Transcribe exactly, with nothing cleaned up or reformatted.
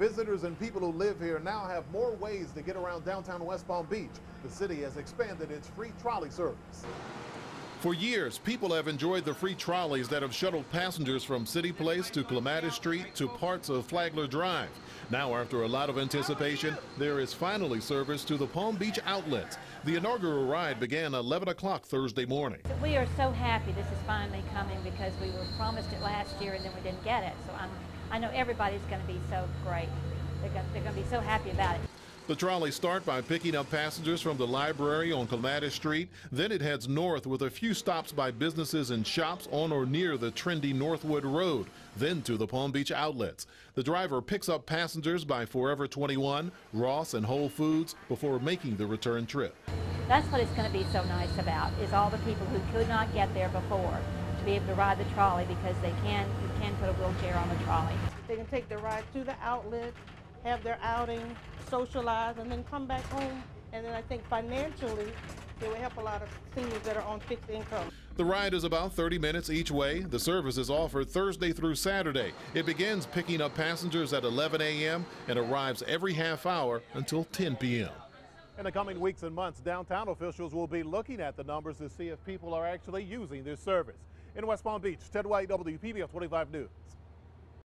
Visitors and people who live here now have more ways to get around downtown West Palm Beach. The city has expanded its free trolley service. For years, people have enjoyed the free trolleys that have shuttled passengers from City Place to Clematis Street to parts of Flagler Drive. Now, after a lot of anticipation, there is finally service to the Palm Beach Outlets. The inaugural ride began eleven o'clock Thursday morning. We are so happy this is finally coming because we were promised it last year and then we didn't get it. So I'm, I know everybody's going to be so great. They're going, they're going to be so happy about it. The trolleys start by picking up passengers from the library on Clematis Street. Then it heads north with a few stops by businesses and shops on or near the trendy Northwood Road, then to the Palm Beach Outlets. The driver picks up passengers by Forever twenty-one, Ross, and Whole Foods before making the return trip. That's what it's going to be so nice about, is all the people who could not get there before to be able to ride the trolley, because they can, you can put a wheelchair on the trolley. They can take their ride to the outlet, have their outing, socialize, and then come back home. And then I think financially, it will help a lot of seniors that are on fixed income. The ride is about thirty minutes each way. The service is offered Thursday through Saturday. It begins picking up passengers at eleven a m and arrives every half hour until ten p m In the coming weeks and months, downtown officials will be looking at the numbers to see if people are actually using this service. In West Palm Beach, Ted White, W P B F twenty-five News.